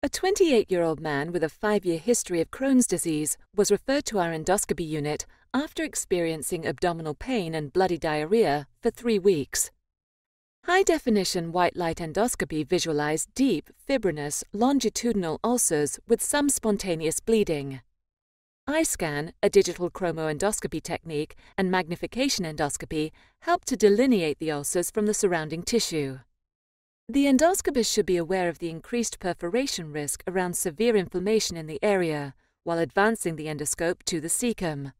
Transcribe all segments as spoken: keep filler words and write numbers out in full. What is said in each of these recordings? A twenty-eight-year-old man with a five-year history of Crohn's disease was referred to our endoscopy unit after experiencing abdominal pain and bloody diarrhea for three weeks. High-definition white light endoscopy visualized deep, fibrinous, longitudinal ulcers with some spontaneous bleeding. iScan, a digital chromoendoscopy technique, and magnification endoscopy helped to delineate the ulcers from the surrounding tissue. The endoscopist should be aware of the increased perforation risk around severe inflammation in the area while advancing the endoscope to the cecum.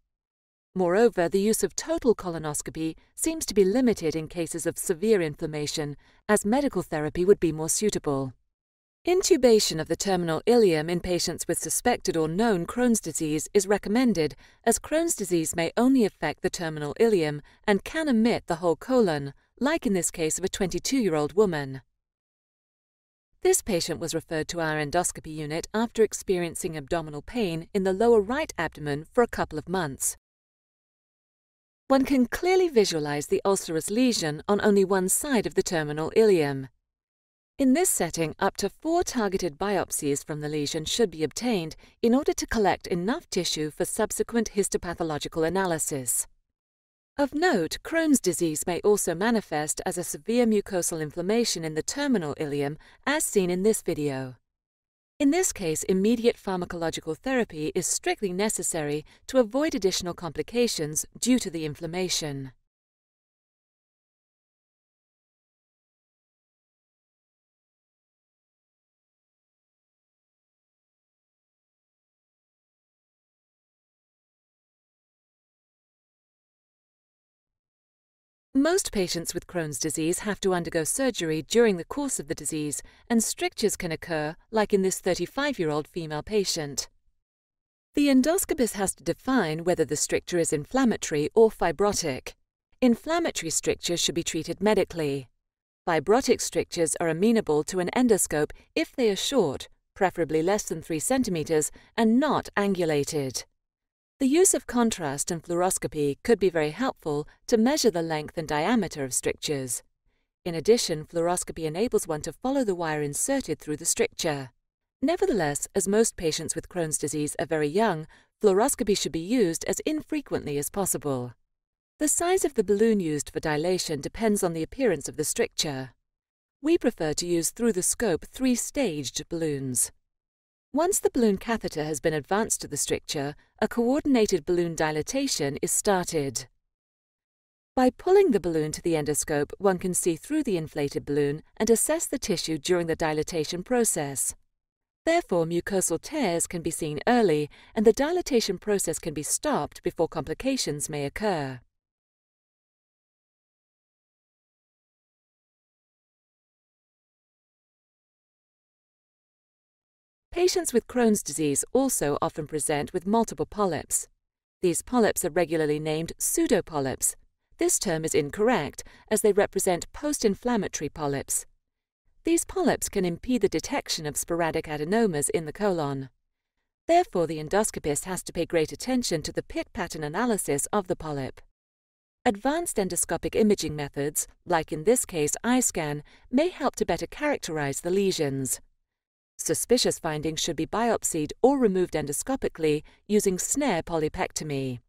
Moreover, the use of total colonoscopy seems to be limited in cases of severe inflammation, as medical therapy would be more suitable. Intubation of the terminal ileum in patients with suspected or known Crohn's disease is recommended, as Crohn's disease may only affect the terminal ileum and can omit the whole colon, like in this case of a twenty-two-year-old woman. This patient was referred to our endoscopy unit after experiencing abdominal pain in the lower right abdomen for a couple of months. One can clearly visualize the ulcerous lesion on only one side of the terminal ileum. In this setting, up to four targeted biopsies from the lesion should be obtained in order to collect enough tissue for subsequent histopathological analysis. Of note, Crohn's disease may also manifest as a severe mucosal inflammation in the terminal ileum, as seen in this video. In this case, immediate pharmacological therapy is strictly necessary to avoid additional complications due to the inflammation. Most patients with Crohn's disease have to undergo surgery during the course of the disease, and strictures can occur, like in this thirty-five-year-old female patient. The endoscopist has to define whether the stricture is inflammatory or fibrotic. Inflammatory strictures should be treated medically. Fibrotic strictures are amenable to an endoscope if they are short, preferably less than three centimeters, and not angulated. The use of contrast and fluoroscopy could be very helpful to measure the length and diameter of strictures. In addition, fluoroscopy enables one to follow the wire inserted through the stricture. Nevertheless, as most patients with Crohn's disease are very young, fluoroscopy should be used as infrequently as possible. The size of the balloon used for dilation depends on the appearance of the stricture. We prefer to use through-the-scope three-staged balloons. Once the balloon catheter has been advanced to the stricture, a coordinated balloon dilatation is started. By pulling the balloon to the endoscope, one can see through the inflated balloon and assess the tissue during the dilatation process. Therefore, mucosal tears can be seen early, and the dilatation process can be stopped before complications may occur. Patients with Crohn's disease also often present with multiple polyps. These polyps are regularly named pseudopolyps. This term is incorrect, as they represent post-inflammatory polyps. These polyps can impede the detection of sporadic adenomas in the colon. Therefore, the endoscopist has to pay great attention to the pit pattern analysis of the polyp. Advanced endoscopic imaging methods, like in this case iScan, may help to better characterize the lesions. Suspicious findings should be biopsied or removed endoscopically using snare polypectomy.